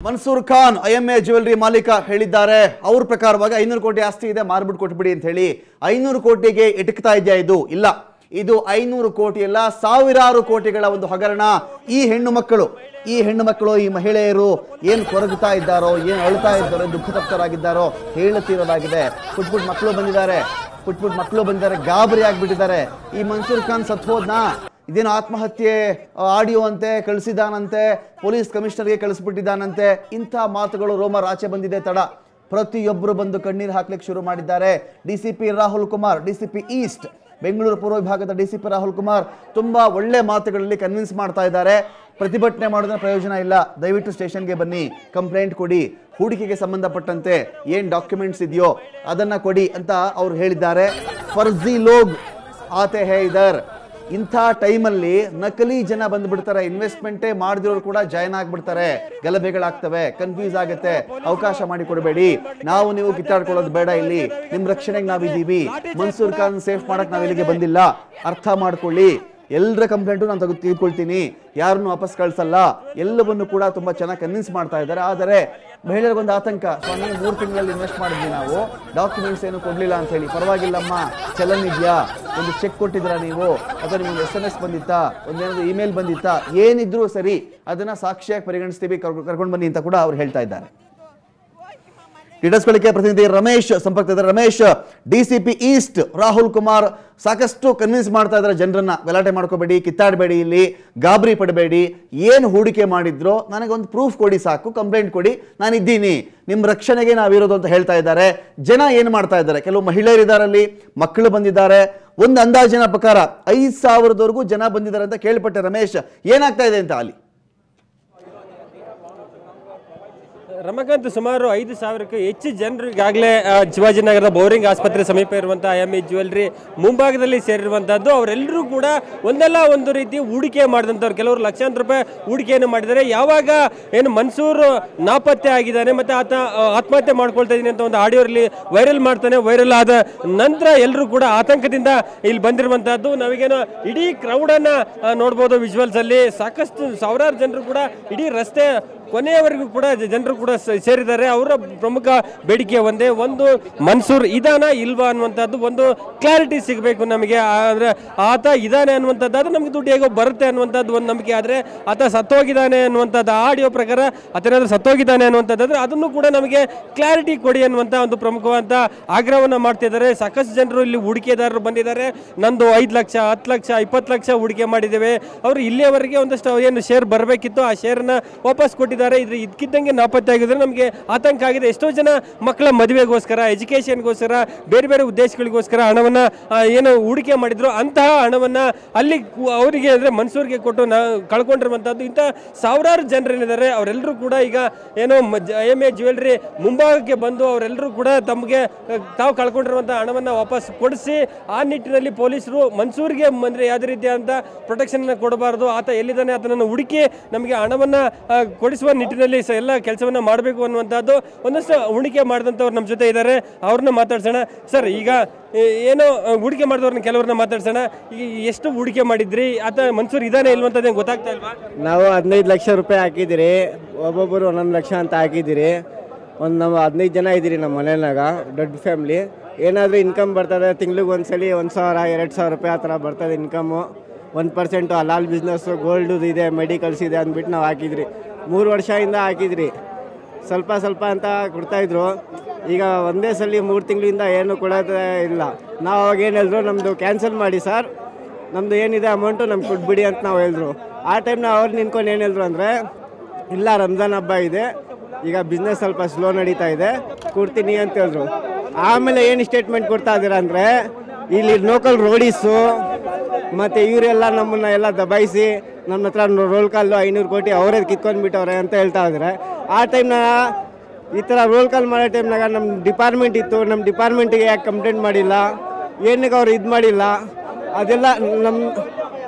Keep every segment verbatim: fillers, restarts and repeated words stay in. Mansoor Khan, I M A Jewelry Malika, Helidare, our Prakarvaga, Ainur Kote Asti, the Marbut Kotbidi and Tele, Ainur Kote, Etikta Jaidu, Illa, Idu Ainur Kotilla, Saviraru Kotekala on the Hagarana, E. Hendumakalo, E. Hendumakalo, Maheleru, Yen Koratai Daro, Yen Altai, the Kutakaragadaro, Helatira Lagade, Putput Maklobandare, Putput Maklobandare, Gabriak Bidare, E. Mansoor Khan Sathodna. Then Atmahatye, Adiwante, Kalsidanante, Police Commissioner Kalsputidanante, Inta Matagolo Roma Rachabandi de Tada, Prati Yobru Bandu Kandir Haklek Shurumadidare, D C P Rahul Kumar, D C P East, Bengaluru Purva Bhagada D C P Rahul Kumar, Tumba, Wille Matagali convince Martaidare, Pratibhatne Madonna Prayojana Illa, Davitu Station Gabani, Complaint Kodi, Hudikige Samanda Patante, Yen Documents Idio, Adana Kodi, Anta, our Helidare, Farzi Log, Ate Heider. Inta Timelli, Nakali Jana Bandbutara, investment, Mardur Kuda, Jainak Butare, Galabegalakta, Confuse Agate, Aukasha Madikurabedi, now new guitar colored Bedaili, Nimrakshanek Navi D B, Mansoor Khan, Safe Madak Navilika Bandilla, Artha Markuli, Eldra complaint on the Kultini, Yarno Apaskal Salah, Yellabun Kuda to Machana, convince Martha, there are the Mahila Bandatanka, Swami Murkingal investment Dinavo, documents in Kodila and Seli, Parvagilama, Chalanidia. ಒಂದು check ಕೊಟ್ಟಿದ್ರಾ ನೀವು ಅದನ್ನ ನಿಮಗೆ S M S ಬಂದಿತ್ತಾ ಒಂದೇನೋ email ಬಂದಿತ್ತಾ ಏನಿದ್ರು ಸರಿ ಅದನ್ನ ಸಾಕ್ಷಿಯಾಗಿ ಪರಿಗಣಿಸ್ತೀವಿ ಕರ್ಕೊಂಡು ಬನ್ನಿ ಅಂತ ಕೂಡ ಅವರು ಹೇಳ್ತಾ ಇದ್ದಾರೆ ಡೀಟೇಲ್ಸ್ ಗಳಿಗೆ ಪ್ರತಿನಿಧಿ ರಮೇಶ್ ಸಂಪರ್ಕದ ರಮೇಶ್ ಡಿಸಿಪಿ ಈಸ್ಟ್ ರಾಹುಲ್ ಕುಮಾರ್ ಸಾಕಷ್ಟು ಕನ್ವಿನ್ಸ್ ಮಾಡ್ತಾ ಇದ್ದಾರೆ ಜನರನ್ನ ಬೆಲಾಟೆ ಮಾಡ್ಕೋಬೇಡಿ ಕಿತ್ತಾಡಬೇಡಿ ಇಲ್ಲಿ ಗಾಬರಿ ಪಡಬೇಡಿ ಏನು ಹೂಡಿಕೆ ಮಾಡಿದ್ರೋ ನನಗೆ ಒಂದು ಪ್ರೂಫ್ ಕೊಡಿ ಸಾಕು ಕಂಪ್ಲೇಂಟ್ ಕೊಡಿ ನಾನು ಇದ್ದೀನಿ ನಿಮ್ಮ ರಕ್ಷಣೆಗೆ ನಾವು ಇರೋದು ಅಂತ ಹೇಳ್ತಾ ಇದ್ದಾರೆ ಜನ ಏನು ಮಾಡ್ತಾ ಇದ್ದಾರೆ ಕೆಲವು ಮಹಿಳೆಯರು ಇದ್ದಾರೆ ಅಲ್ಲಿ ಮಕ್ಕಳು ಬಂದಿದ್ದಾರೆ ಒಂದು ಅಂದಾಜಿನ ಪ್ರಕಾರ ಐದು ಸಾವಿರ ವರೆಗೂ ಜನ ಬಂದಿದ್ದಾರೆ ಅಂತ ಕೇಳಿಪಟ್ಟೆ ರಮೇಶ್ ಏನಾಗ್ತಾ ಇದೆ ಅಂತ ಅಲ್ಲಿ Ramakant Sumaru, Aid Savak, H. General Gagle, Chivajanagar, Boring Aspatra Samipervanta, I M A Jewelry, Mumbai Servantado, Elru Kuda, Wandala, Wanduriti, Woodike Mardantor, Kelor, Lakshandrupe, Woodike Madre, Yavaga, and Mansoor Napata, Gidanematata, Atmata Markoltan, the Adioli, Viral Martana, Viralada, Nandra, Elru Kuda, Atankatinda, Il Bandrvantado, Navigana, Idi, Crowdana, Nordbodo Visual Sale, Sakas, Saura, General Kuda, Idi Raste. ಕೊನೆಯವರೆಗೂ ಕೂಡ ಜನರು ಕೂಡ ಸೇರಿದ್ದಾರೆ ಅವರ ಪ್ರಮುಖ ಬೇಡಿಕೆ ಒಂದೇ ಒಂದು ಮನ್ಸೂರ್ ಇದಾನ ಇಲ್ವಾ ಅನ್ನುವಂತದ್ದು ಒಂದು ಕ್ಲಾರಿಟಿ ಸಿಗಬೇಕು ನಮಗೆ ಅಂದ್ರೆ ಆತ ಇದಾನೆ ಅನ್ನುವಂತದ್ದು ಅದು ನಮಗೆ ದುಡ್ಡು ಹೇಗೋ ಬರುತ್ತೆ ಅನ್ನುವಂತದ್ದು ಒಂದು ನಂಬಿಕೆ ಆದ್ರೆ ಆತ ಸತ್ತೋಗಿದಾನೆ ಅನ್ನುವಂತದ್ದು ಆಡಿಯೋ ಪ್ರಕಾರ ಆತನಾದ್ರೂ ಸತ್ತೋಗಿದಾನೆ ಅನ್ನುವಂತದ್ದು ಆದ್ರೆ ಅದನ್ನು ಕೂಡ ನಮಗೆ ಕ್ಲಾರಿಟಿ ಕೊಡಿ ಅನ್ನುವಂತ ಒಂದು ಪ್ರಮುಖವಾದ ಆಗ್ರಹವನ್ನು ಮಾಡ್ತಿದ್ದಾರೆ ಸಾಕಷ್ಟು ಜನರು ಇಲ್ಲಿ ಹೂಡಿಕೆದಾರರು ಬಂದಿದ್ದಾರೆ ನಂದು ಐದು ಲಕ್ಷ ಹತ್ತು ಲಕ್ಷ ಇಪ್ಪತ್ತು ಲಕ್ಷ ಹೂಡಿಕೆ ಮಾಡಿದ್ದೇವೆ ಅವರು ಇಲ್ಲಿಯವರೆಗೆ ಒಂದಷ್ಟು ಏನು ಶೇರ್ ಬರಬೇಕಿತ್ತು ಆ ಶೇರ್ ಅನ್ನು ವಾಪಸ್ ಕೊಟ್ಟಿ ಇದಕ್ಕಿದ್ದಂಗೆ ನಾಪತ್ತೆ ಆಗಿದ್ರೆ ನಮಗೆ ಆತಂಕ ಆಗಿದೆ ಎಷ್ಟೋ ಜನ ಮಕ್ಕಳ ಮದುವೆಗೋಸ್ಕರ ಎಜುಕೇಶನ್ಗೋಸ್ಕರ ಬೇರೆ ಬೇರೆ ಉದ್ದೇಶಗಳಿಗೋಸ್ಕರ ಹಣವನ್ನು ಏನು ಹೂಡಿಕೆ ಮಾಡಿದ್ರು ಅಂತಹ ಹಣವನ್ನು ಅಲ್ಲಿ ಅವರಿಗೆ ಅಂದರೆ ಮನ್ಸೂರ್ಗೆ ಕೊಟ್ಟು ಕಳ್ಕೊಂಡಿರುವಂಥದ್ದು ಇಂಥ ಸಾವಿರಾರು ಜನರೇನಿದ್ದಾರೆ ಅವರೆಲ್ಲರೂ ಕೂಡ ಈಗ ಏನೋ ಐ ಎಮ್ ಎ ಜ್ಯುವೆಲ್ರಿ ಮುಂಬಾಗಕ್ಕೆ ಬಂದು ಅವರೆಲ್ಲರೂ ಕೂಡ ತಮಗೆ ತಾವು ಕಳ್ಕೊಂಡಿರುವಂಥ ಹಣವನ್ನು ವಾಪಸ್ ಕೊಡಿಸಿ ಆ ನಿಟ್ಟಿನಲ್ಲಿ ಪೊಲೀಸರು ಮನ್ಸೂರ್ಗೆ ಅಂದರೆ ಯಾವುದೇ ರೀತಿಯಾದಂಥ ಪ್ರೊಟೆಕ್ಷನ್ನ ಕೊಡಬಾರ್ದು ಆತ ಎಲ್ಲಿದ್ದಾನೆ ಆತನನ್ನು ಹುಡುಕಿ ನಮಗೆ ಹಣವನ್ನು ಕೊಡಿಸುವ ನಿಟ್ಟಿನಲ್ಲಿ ಎಲ್ಲ ಕೆಲಸವನ್ನ ಮಾಡಬೇಕು ಅನ್ನುವಂತದ್ದು ಒಂದಷ್ಟು ಹೂಡಿಕೆ ಮಾಡಿದಂತವರು ನಮ್ಮ ಜೊತೆ ಇದ್ದಾರೆ ಅವರನ್ನ ಮಾತಾಡ್ಸೋಣ ಸರ್ ಈಗ ಏನೋ ಹೂಡಿಕೆ ಮಾಡಿದವ್ರನ್ನ ಕೆಲವರನ್ನ ಮಾತಾಡ್ಸೋಣ ಈಗ ಎಷ್ಟು ಹೂಡಿಕೆ ಮಾಡಿದ್ರಿ ಆತ ಮನ್ಸೂರ್ ಇದಾನೆ ಇಲ್ವಂತದ್ದು ಗೊತ್ತಾಗ್ತಾ ಇಲ್ವಾ ನಾವು ಹದಿನೈದು ಲಕ್ಷ ರೂಪಾಯಿ ಹಾಕಿದಿರಿ ಒಬ್ಬೊಬ್ಬರು ಒಂದೊಂದು ಲಕ್ಷ ಅಂತ ಹಾಕಿದಿರಿ ಒಂದು ನಾವು ಹದಿನೈದು ಜನ ಇದ್ದೀರಿ ನಮ್ಮ ಮನೆಯಲ್ಲಾಗ ದೊಡ್ಡ ಫ್ಯಾಮಿಲಿ ಏನಾದರೂ ಇನ್ಕಮ್ ಬರ್ತದೆ ತಿಂಗ್ಳಿಗೆ ಒಂದ್ಸಲಿ ಒಂದು ಸಾವಿರ ಎರಡು ಸಾವಿರ ರೂಪಾಯಿ ಆ ಥರ ಬರ್ತದೆ ಇನ್ಕಮ್ಮು ಒಂದು ಪರ್ಸೆಂಟು ಹಲಾಲ್ ಬಿಸ್ನೆಸ್ಸು ಗೋಲ್ಡ್ ಇದೆ ಮೆಡಿಕಲ್ಸ್ ಇದೆ ಅಂದ್ಬಿಟ್ಟು ನಾವು ಹಾಕಿದ್ರಿ ಮೂರು ವರ್ಷದಿಂದ ಹಾಕಿದ್ರಿ ಸ್ವಲ್ಪ ಸ್ವಲ್ಪ ಅಂತ ಕೊಡ್ತಾಯಿದ್ರು ಈಗ ಒಂದೇ ಸಲ ಮೂರು ತಿಂಗಳಿಂದ ಏನು ಕೊಡೋದೇ ಇಲ್ಲ ನಾವು ಅವಾಗ ಏನು ಹೇಳಿದ್ರು ನಮ್ಮದು ಕ್ಯಾನ್ಸಲ್ ಮಾಡಿ ಸರ್ ನಮ್ಮದು ಏನಿದೆ ಅಮೌಂಟು ನಮ್ಗೆ ಕೊಟ್ಬಿಡಿ ಅಂತ ನಾವು ಹೇಳಿದ್ರು ಆ ಟೈಮ್ನ ಅವ್ರು ನಿಂತ್ಕೊಂಡು ಏನು ಹೇಳಿದ್ರು ಅಂದರೆ ಇಲ್ಲ ರಂಜಾನ್ ಹಬ್ಬ ಇದೆ ಈಗ ಬಿಸ್ನೆಸ್ ಸ್ವಲ್ಪ ಸ್ಲೋ ನಡೀತಾ ಇದೆ ಕೊಡ್ತೀನಿ ಅಂತ ಹೇಳಿದ್ರು ಆಮೇಲೆ ಏನು ಸ್ಟೇಟ್ಮೆಂಟ್ ಕೊಡ್ತಾ ಇದ್ದೀರ ಅಂದರೆ ಇಲ್ಲಿ ಲೋಕಲ್ ರೋಡೀಸು ಮತ್ತು ಇವರೆಲ್ಲ ನಮ್ಮನ್ನು ಎಲ್ಲ ದಬಾಯಿಸಿ ನಮ್ಮ ಹತ್ರ ರೋಲ್ ಕಾಲು ಐನೂರು ಕೋಟಿ ಅವರೇ ಕಿತ್ಕೊಂಡ್ಬಿಟ್ಟವ್ರೆ ಅಂತ ಹೇಳ್ತಾ ಇದ್ದಾರೆ ಆ ಟೈಮ್ನಾಗ ಈ ಥರ ರೋಲ್ ಕಾಲ್ ಮಾಡೋ ಟೈಮ್ನಾಗ ನಮ್ಮ ಡಿಪಾರ್ಟ್ಮೆಂಟ್ ಇತ್ತು ನಮ್ಮ ಡಿಪಾರ್ಟ್ಮೆಂಟಿಗೆ ಯಾಕೆ ಕಂಪ್ಲೇಂಟ್ ಮಾಡಿಲ್ಲ ಏನಕ್ಕೆ ಅವ್ರು ಇದು ಮಾಡಿಲ್ಲ ಅದೆಲ್ಲ ನಮ್ಮ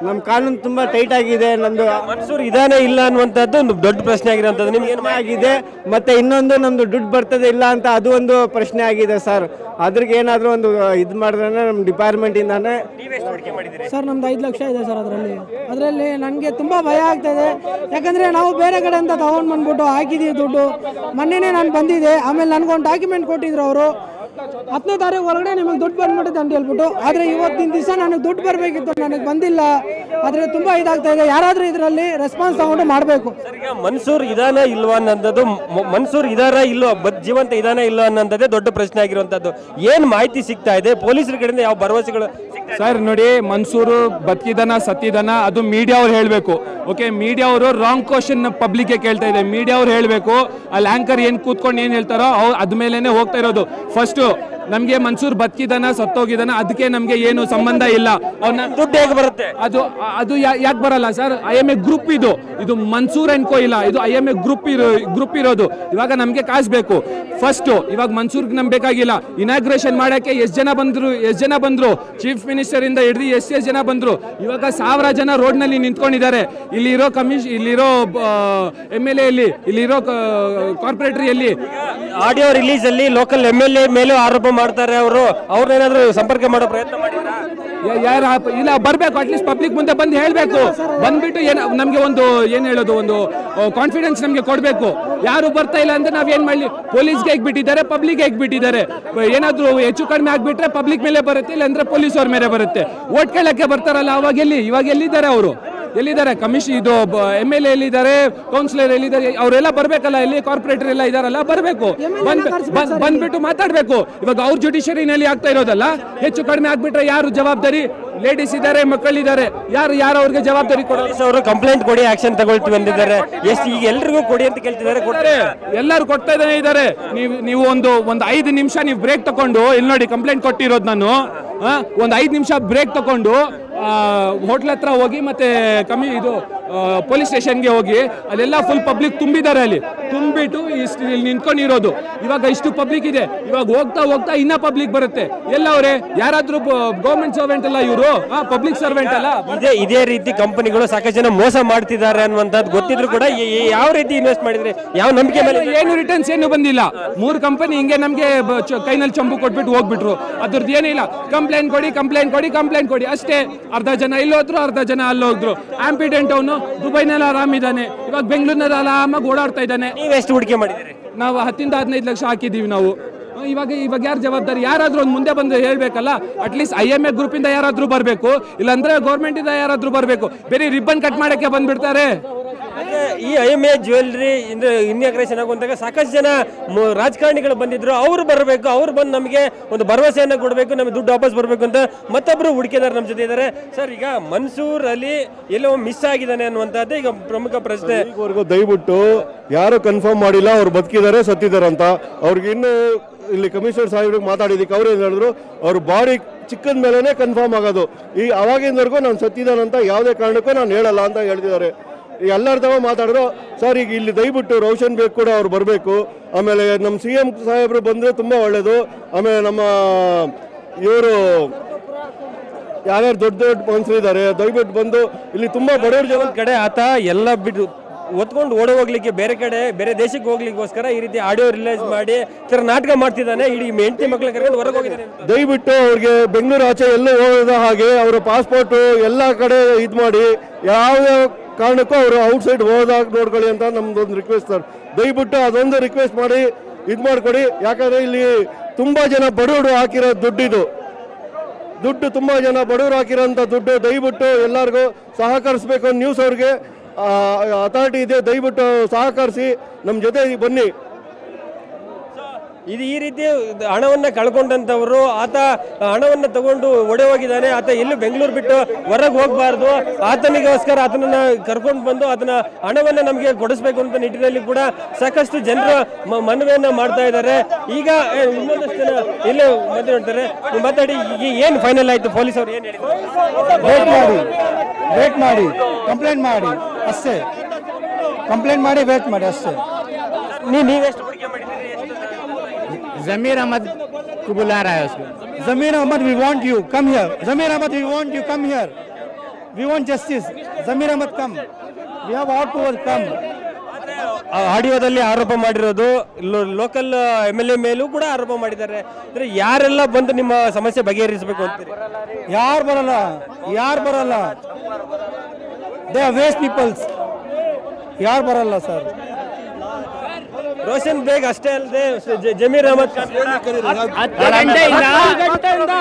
ನಮ್ಮ ಕಾನೂನು ತುಂಬಾ ಟೈಟ್ ಆಗಿದೆ. ನಮ್ದು ಮನ್ಸೂರ್ ಇದಾನೆ ಇಲ್ಲ ಅನ್ನುವಂಥದ್ದು ಒಂದು ದೊಡ್ಡ ಪ್ರಶ್ನೆ ಆಗಿರೋಂಥದ್ದು ನಿಮ್ಗೆ ಏನು ಆಗಿದೆ? ಮತ್ತೆ ಇನ್ನೊಂದು ನಮ್ದು ದುಡ್ಡು ಬರ್ತದೆ ಇಲ್ಲ ಅಂತ ಅದು ಒಂದು ಪ್ರಶ್ನೆ ಆಗಿದೆ ಸರ್. ಅದ್ರಿಗೆ ಏನಾದರೂ ಒಂದು ಇದು ಮಾಡಿದ್ರೆ ನಮ್ಮ ಡಿಪಾರ್ಟ್ಮೆಂಟ್ ಇಂದಾನೆ ಸರ್ ನಮ್ದು ಐದು ಲಕ್ಷ ಇದೆ ಸರ್. ಅದರಲ್ಲಿ ಅದರಲ್ಲಿ ನನಗೆ ತುಂಬಾ ಭಯ ಆಗ್ತಾ ಇದೆ. ಯಾಕಂದ್ರೆ ನಾವು ಬೇರೆ ಕಡೆ ಅಂತ ತಗೊಂಡ್ ಬಂದ್ಬಿಟ್ಟು ಹಾಕಿದೀವಿ ದುಡ್ಡು. ಮೊನ್ನೆನೇ ನಾನು ಬಂದಿದೆ, ಆಮೇಲೆ ನನ್ಗೊಂದು ಡಾಕ್ಯುಮೆಂಟ್ ಕೊಟ್ಟಿದ್ರು ಅವರು, ಹತ್ತನೇ ತಾರೀಕು ಒಳಗಡೆ ನಿಮಗೆ ದುಡ್ಡು ಬಂದ್ಬಿಡುತ್ತೆ ಅಂತ ಹೇಳ್ಬಿಟ್ಟು. ಆದರೆ ಇವತ್ತಿನ ದಿವಸ ನನಗೆ ದುಡ್ಡು ಬರಬೇಕಿತ್ತು, ನನಗೆ ಬಂದಿಲ್ಲ. ಆದರೆ ತುಂಬಾ ಇದಾಗ್ತಾ ಇದೆ. ಯಾರಾದರೂ ಇದರಲ್ಲಿ ರೆಸ್ಪಾನ್ಸ್ ತಗೊಂಡು ಮಾಡಬೇಕು. ಮನ್ಸೂರ್ ಇದಾನ ಇಲ್ವಾ ಅನ್ನೋದು, ಮನ್ಸೂರ್ ಇದಾರ ಇಲ್ಲೋ, ಜೀವಂತ ಇದಾನ ಇಲ್ಲೋ ಅನ್ನೋದೇ ದೊಡ್ಡ ಪ್ರಶ್ನೆ ಆಗಿರುವಂತದ್ದು. ಏನು ಮಾಹಿತಿ ಸಿಗ್ತಾ ಇದೆ ಪೊಲೀಸರ ಕಡೆಯಿಂದ, ಯಾವ ಭರವಸೆಗಳು? ಸರ್ ನೋಡಿ, ಮನ್ಸೂರು ಬದುಕಿದನ ಸತ್ತಿದನ ಅದು ಮೀಡಿಯಾ ಅವ್ರು ಹೇಳಬೇಕು. ಓಕೆ, ಮೀಡಿಯಾ ಅವರು ರಾಂಗ್ ಕ್ವಶನ್ ಪಬ್ಲಿಕ್ಗೆ ಕೇಳ್ತಾ ಇದೆ. ಮೀಡಿಯಾ ಅವ್ರು ಹೇಳಬೇಕು, ಅಲ್ಲಿ ಆಂಕರ್ ಏನು ಕೂತ್ಕೊಂಡು ಏನು ಹೇಳ್ತಾರೋ ಅವ್ರು ಅದ ಮೇಲೇನೆ ಹೋಗ್ತಾ ಇರೋದು. ಫಸ್ಟು ನಮಗೆ ಮನ್ಸೂರ್ ಬದುಕಿದಾನ ಸತ್ತೋಗಿದಾನ ಅದಕ್ಕೆ ನಮಗೆ ಏನು ಸಂಬಂಧ ಇಲ್ಲ. ಅವ್ರನ್ನ ದುಡ್ಡು ಹೇಗೆ ಬರುತ್ತೆ? ಅದು ಅದು ಯಾಕೆ ಬರಲ್ಲ sir? I M A group ಇದು ಇದು ಮನ್ಸೂರ್ ಅನ್ಕೋ ಇಲ್ಲ, ಇದು ಐ ಎಮ್ ಎ ಗ್ರೂಪ್ ಇರೋ ಗ್ರೂಪ್ ಇರೋದು. ಇವಾಗ ನಮಗೆ ಕಾಸು ಬೇಕು ಫಸ್ಟು. ಇವಾಗ ಮನ್ಸೂರ್ಗೆ ನಮ್ಗೆ ಬೇಕಾಗಿಲ್ಲ. ಇನಾಗ್ರೇಷನ್ ಮಾಡೋಕ್ಕೆ ಎಷ್ಟು ಜನ ಬಂದರು ಎಷ್ಟು ಜನ ಬಂದರು ಚೀಫ್ ಮಿನಿಸ್ಟರಿಂದ ಹಿಡಿದು ಎಷ್ಟು ಎಷ್ಟು ಜನ ಬಂದರು. ಇವಾಗ ಸಾವಿರ ಜನ ರೋಡ್ನಲ್ಲಿ ನಿಂತ್ಕೊಂಡಿದ್ದಾರೆ. ಇಲ್ಲಿರೋ ಕಮಿಷ್ ಇಲ್ಲಿರೋ ಎಮ್ ಎಲ್ ಎಲ್ಲಿ ಇಲ್ಲಿರೋ ಕಾರ್ಪೊರೇಟರಿಯಲ್ಲಿ ಆಡಿಯೋ ರಿಲೀಸ್ ಅಲ್ಲಿ ಲೋಕಲ್ ಎಮ್ ಎಲ್ ಎ ಮೇಲೂ ಆರೋಪ ಮಾಡ್ತಾರೆ ಅವರು. ಅವ್ರನ್ನೇನಾದ್ರೂ ಸಂಪರ್ಕ ಮಾಡೋ ಪ್ರಯತ್ನ ಮಾಡಿದ್ರಾ? ಯಾರು ಇಲ್ಲ ಬರಬೇಕು, ಅಟ್ಲೀಸ್ಟ್ ಪಬ್ಲಿಕ್ ಮುಂದೆ ಬಂದು ಹೇಳಬೇಕು. ಬಂದ್ಬಿಟ್ಟು ಏನು ನಮಗೆ ಒಂದು ಏನು ಹೇಳೋದು, ಒಂದು ಕಾನ್ಫಿಡೆನ್ಸ್ ನಮಗೆ ಕೊಡಬೇಕು. ಯಾರು ಬರ್ತಾ ಇಲ್ಲ ಅಂದರೆ ನಾವೇನು ಮಾಡಲಿ? ಪೊಲೀಸ್ಗೆ ಹೇಗೆ ಬಿಟ್ಟಿದ್ದಾರೆ, ಪಬ್ಲಿಕ್ಗೆ ಹೇಗೆ ಬಿಟ್ಟಿದ್ದಾರೆ? ಏನಾದರೂ ಹೆಚ್ಚು ಕಡಿಮೆ ಆಗಿಬಿಟ್ರೆ ಪಬ್ಲಿಕ್ ಮೇಲೆ ಬರುತ್ತೆ, ಇಲ್ಲ ಅಂದರೆ ಪೊಲೀಸವ್ರ ಮೇಲೆ ಬರುತ್ತೆ. ಓಟ್ ಕೇಳೋಕ್ಕೆ ಬರ್ತಾರಲ್ಲ ಅವಾಗೆಲ್ಲಿ ಇವಾಗ ಎಲ್ಲಿದ್ದಾರೆ ಅವರು? ಎಲ್ಲಿದ್ದಾರೆ ಕಮಿಷನ್ ಇದು ಎಮ್ ಎಲ್ ಎ ಎಲ್ಲಿದ್ದಾರೆ, ಕೌನ್ಸಿಲರ್ ಎಲ್ಲಿದ್ದಾರೆ? ಅವರೆಲ್ಲ ಬರಬೇಕಲ್ಲ, ಇಲ್ಲಿ ಕಾರ್ಪೊರೇಟರ್ ಎಲ್ಲ ಇದಾರಲ್ಲ ಬರಬೇಕು, ಬಂದ್ಬಿಟ್ಟು ಮಾತಾಡಬೇಕು. ಇವಾಗ ಅವ್ರ ಜುಡಿಷರಿನಲ್ಲಿ ಆಗ್ತಾ ಇರೋದಲ್ಲ, ಹೆಚ್ಚು ಕಡಿಮೆ ಆಗ್ಬಿಟ್ರೆ ಯಾರು ಜವಾಬ್ದಾರಿ? ಲೇಡೀಸ್ ಇದ್ದಾರೆ, ಮಕ್ಕಳಿದ್ದಾರೆ, ಯಾರು ಯಾರು ಅವ್ರಿಗೆ ಜವಾಬ್ದಾರಿ ಕೊಡೋದು? ಕಂಪ್ಲೇಂಟ್ ಕೊಡಿ, ಆಕ್ಷನ್ ತಗೊಳ್ತೀವಿ ಅಂದಿದ್ದಾರೆ. ಎಷ್ಟು ಈಗ ಎಲ್ರಿಗೂ ಕೊಡಿ ಅಂತ ಕೇಳ್ತಿದ್ದಾರೆ, ಕೊಡ್ತಾರೆ, ಎಲ್ಲರೂ ಕೊಡ್ತಾ ಇದ್ದಾನೆ ಇದ್ದಾರೆ. ನೀವು ನೀವು ಒಂದು ಒಂದು ಐದು ನಿಮಿಷ ನೀವು ಬ್ರೇಕ್ ತಗೊಂಡು, ಇಲ್ಲಿ ನೋಡಿ ಕಂಪ್ಲೇಂಟ್ ಕೊಟ್ಟಿರೋದು ನಾನು, ಒಂದು ಐದು ನಿಮಿಷ ಬ್ರೇಕ್ ತಗೊಂಡು ಹೋಟ್ಲ್ ಹತ್ರ ಹೋಗಿ ಮತ್ತೆ ಕಮ್ಮಿ ಇದು ಪೊಲೀಸ್ ಸ್ಟೇಷನ್ಗೆ ಹೋಗಿ, ಅಲ್ಲೆಲ್ಲ ಫುಲ್ ಪಬ್ಲಿಕ್ ತುಂಬಿದ್ದಾರೆ. ಅಲ್ಲಿ ತುಂಬಿಟ್ಟು ಇಷ್ಟು ಇಲ್ಲಿ ನಿಂತ್ಕೊಂಡಿರೋದು. ಇವಾಗ ಇಷ್ಟು ಪಬ್ಲಿಕ್ ಇದೆ, ಇವಾಗ ಹೋಗ್ತಾ ಹೋಗ್ತಾ ಇನ್ನೂ ಪಬ್ಲಿಕ್ ಬರುತ್ತೆ. ಎಲ್ಲವ್ರೆ ಯಾರಾದ್ರೂ ಗೌರ್ಮೆಂಟ್ ಸರ್ವೆಂಟ್ ಅಲ್ಲ ಇವರು, ಪಬ್ಲಿಕ್ ಸರ್ವೆಂಟ್ ಅಲ್ಲ. ಇದೇ ಇದೇ ರೀತಿ ಕಂಪನಿಗಳು ಸಾಕಷ್ಟು ಜನ ಮೋಸ ಮಾಡ್ತಿದ್ದಾರೆ ಅನ್ನುವಂಥದ್ದು ಗೊತ್ತಿದ್ರು ಕೂಡ ಯಾವ ರೀತಿ ಇನ್ವೆಸ್ಟ್ ಮಾಡಿದ್ರೆ ಯಾವ ನಂಬಿಕೆ ಮೇಲೆ? ಏನು ರಿಟರ್ನ್ಸ್ ಏನು ಬಂದಿಲ್ಲ. ಮೂರು ಕಂಪನಿ ಹಿಂಗೆ ನಮಗೆ ಕೈನಲ್ಲಿ ಚಂಬು ಕೊಟ್ಬಿಟ್ಟು ಹೋಗ್ಬಿಟ್ರು. ಅದ್ರದ್ದು ಏನಿಲ್ಲ, ಕಂಪ್ಲೇಂಟ್ ಕೊಡಿ ಕಂಪ್ಲೇಂಟ್ ಕೊಡಿ ಕಂಪ್ಲೇಂಟ್ ಕೊಡಿ ಅಷ್ಟೇ. ಅರ್ಧ ಜನ ಇಲ್ಲೋದ್ರು, ಅರ್ಧ ಜನ ಅಲ್ಲೋದ್ರು. ಆಂಪಿಡೆಂಟ್ ಅವನು ದುಬೈನಲ್ಲಿ ಆರಾಮಿದ್ದಾನೆ, ಇವಾಗ ಬೆಂಗಳೂರಿನಲ್ಲಿ ಆರಾಮಾಗಿ ಓಡಾಡ್ತಾ ಇದ್ದಾನೆ. ನೀವು ಎಷ್ಟು ಹೂಡಿಕೆ ಮಾಡಿದ್ದೀರಿ? ನಾವು ಹತ್ತಿಂದ ಹದಿನೈದು ಲಕ್ಷ ಹಾಕಿದ್ದೀವಿ ನಾವು. ಇವಾಗ ಇವಾಗ ಯಾರು ಜವಾಬ್ದಾರಿ? ಯಾರಾದ್ರೂ ಒಂದು ಮುಂದೆ ಬಂದು ಹೇಳ್ಬೇಕಲ್ಲ. At least I M A group ಇಂದ ಯಾರಾದ್ರೂ ಬರಬೇಕು, ಇಲ್ಲಾಂದ್ರೆ ಗೌರ್ಮೆಂಟ್ ಇಂದ ಯಾರಾದ್ರೂ ಬರಬೇಕು. ಬೇರೆ ರಿಬ್ಬನ್ ಕಟ್ ಮಾಡಕ್ಕೆ ಬಂದ್ಬಿಡ್ತಾರೆ. ಈ I M A jewellery inauguration ಆಗುವಂತಾಗ ಸಾಕಷ್ಟು ಜನ ರಾಜಕಾರಣಿಗಳು ಬಂದಿದ್ರು, ಅವ್ರು ಬರಬೇಕು, ಅವ್ರು ಬಂದು ನಮಗೆ ಒಂದು ಭರವಸೆಯನ್ನು ಕೊಡಬೇಕು, ನಮಗೆ ದುಡ್ಡು ವಾಪಸ್ ಬರಬೇಕು ಅಂತ. ಮತ್ತೊಬ್ಬರು ಹುಡುಕಿದಾರ ನಮ್ಮ ಜೊತೆ ಇದ್ದಾರೆ. ಸರ್, ಈಗ ಮನ್ಸೂರ್ ಅಲ್ಲಿ ಎಲ್ಲೋ ಮಿಸ್ ಆಗಿದ್ದಾನೆ ಅನ್ನುವಂಥದ್ದು ಈಗ ಪ್ರಮುಖ ಪ್ರಶ್ನೆ. ದಯವಿಟ್ಟು ಯಾರು ಕನ್ಫರ್ಮ್ ಮಾಡಿಲ್ಲ ಅವ್ರು ಬದುಕಿದ್ದಾರೆ ಸತ್ತಿದ್ದಾರೆ ಅಂತ. ಅವ್ರಿಗೆ ಇನ್ನು ಇಲ್ಲಿ ಕಮಿಷನರ್ ಸಾಹೇಬ್ರಿಗೆ ಮಾತಾಡಿದಕ್ಕೆ ಅವ್ರು ಏನು ಹೇಳಿದ್ರು, ಅವ್ರ ಬಾಡಿ ಚಿಕ್ಕದ ಮೇಲೇ ಕನ್ಫರ್ಮ್ ಆಗೋದು. ಈ ಅವಾಗಿನವರೆಗೂ ನಾನು ಸತ್ತಿದ್ದಾನಂತ ಯಾವುದೇ ಕಾರಣಕ್ಕೂ ನಾನು ಹೇಳಲ್ಲ ಅಂತ ಹೇಳ್ತಿದ್ದಾರೆ. ಎಲ್ಲರದವ ಮಾತಾಡಿದ್ರು ಸರ್. ಈಗ ಇಲ್ಲಿ ದಯವಿಟ್ಟು ರೋಷನ್ ಬೇಗ್ ಕೂಡ ಅವ್ರು ಬರಬೇಕು. ಆಮೇಲೆ ನಮ್ಮ ಸಿ ಎಂ ಸಾಹೇಬರು ಬಂದರೆ ತುಂಬ ಒಳ್ಳೆಯದು. ಆಮೇಲೆ ನಮ್ಮ ಇವರು ಯಾರ್ಯಾರು ದೊಡ್ಡ ದೊಡ್ಡ ಮನಸ್ಸರಿದ್ದಾರೆ ದಯವಿಟ್ಟು ಬಂದು ಇಲ್ಲಿ ತುಂಬ ಬಡವ್ರ ಜನ ಕಡೆ ಆತ ಎಲ್ಲ ಬಿಟ್ಟು ಒತ್ಕೊಂಡು ಓಡೋ ಹೋಗ್ಲಿಕ್ಕೆ ಬೇರೆ ಕಡೆ ಬೇರೆ ದೇಶಕ್ಕೆ ಹೋಗ್ಲಿಕ್ಕೋಸ್ಕರ ಈ ರೀತಿ ಆಡಿಯೋ ರಿಲೀಸ್ ಮಾಡಿ ತರ ನಾಟಕ ಮಾಡ್ತಿದ್ದಾನೆ. ಇಡೀ ಹೆಂಡತಿ ಮಕ್ಕಳ ಕರ್ಕೊಂಡು ಹೊರಗೆ ಹೋಗಿದ್ದಾನೆ. ದಯವಿಟ್ಟು ಅವ್ರಿಗೆ ಬೆಂಗಳೂರು ಆಚೆ ಎಲ್ಲೂ ಹೋಗೋದ ಹಾಗೆ ಅವರ ಪಾಸ್ಪೋರ್ಟು ಎಲ್ಲ ಕಡೆ ಇದು ಮಾಡಿ, ಯಾವುದೇ ಕಾರಣಕ್ಕೂ ಅವರು ಔಟ್ಸೈಡ್ ಹೋದಾಗ ನೋಡ್ಕೊಳ್ಳಿ ಅಂತ ನಮ್ದೊಂದು ರಿಕ್ವೆಸ್ಟ್ ಸರ್. ದಯವಿಟ್ಟು ಅದೊಂದು ರಿಕ್ವೆಸ್ಟ್ ಮಾಡಿ ಇದು ಮಾಡಿಕೊಡಿ. ಯಾಕಂದರೆ ಇಲ್ಲಿ ತುಂಬ ಜನ ಬಡವರು ಹಾಕಿರೋ ದುಡ್ಡಿದು ದುಡ್ಡು ತುಂಬ ಜನ ಬಡವರು ಹಾಕಿರೋಂಥ ದುಡ್ಡು. ದಯವಿಟ್ಟು ಎಲ್ಲರಿಗೂ ಸಹಕರಿಸಬೇಕು. ನ್ಯೂಸ್ ಅವ್ರಿಗೆ ಅಥಾರಿಟಿ ಇದೆ, ದಯವಿಟ್ಟು ಸಹಕರಿಸಿ, ನಮ್ಮ ಜೊತೆ ಬನ್ನಿ. ಇದು ಈ ರೀತಿ ಹಣವನ್ನು ಕಳ್ಕೊಂಡಂಥವ್ರು, ಆತ ಹಣವನ್ನು ತಗೊಂಡು ಒಡೆ ಹೋಗಿದ್ದಾನೆ. ಆತ ಎಲ್ಲೂ ಬೆಂಗಳೂರು ಬಿಟ್ಟು ಹೊರಗೆ ಹೋಗಬಾರ್ದು. ಆತನಿಗೋಸ್ಕರ ಆತನನ್ನು ಕರ್ಕೊಂಡು ಬಂದು ಆತನ ಹಣವನ್ನು ನಮಗೆ ಕೊಡಿಸ್ಬೇಕು ಅಂತ ನಿಟ್ಟಿನಲ್ಲಿ ಕೂಡ ಸಾಕಷ್ಟು ಜನರು ಮನವಿಯನ್ನು ಮಾಡ್ತಾ ಇದ್ದಾರೆ. ಈಗ ಇನ್ನೊಂದಷ್ಟು ಜನ ಎಲ್ಲೂ ಮಾತಾಡ್ತಾರೆ. ಮಾತಾಡಿ ಈಗ ಏನು ಫೈನಲ್ ಆಯಿತು? ಪೊಲೀಸ್ ಅವ್ರು ಏನು ಹೇಳಿದ್ರು? ವೇಟ್ ಮಾಡಿ, ಕಂಪ್ಲೇಂಟ್ ಮಾಡಿ ಅಷ್ಟೇ. ಕಂಪ್ಲೇಂಟ್ ಮಾಡಿ ವೇಟ್ ಮಾಡಿ ಅಷ್ಟೇ. ನೀವೆಷ್ಟು ಹೂಡಿಕೆ ಮಾಡಿದ್ದೀರಿ? Zameer Ahmad को बुला रहा है उसको. Zameer Ahmad, we want you, come here. Zameer Ahmad, we want you, come here. We want justice. Zameer Ahmad come. We have all to overcome. Audio dalli aaropa madirodu local M L A melu kuda aaropa madidare. Andre yarella bandu nimma samasye bageharisbeku antire. Yaar baralla, yaar baralla. They are waste peoples. Yaar baralla sir. Roshan Beg ಅಷ್ಟೇ ಅಲ್ಲದೆ ಜಮೀರ್ ಅಹಮದ್ ಖಾನ್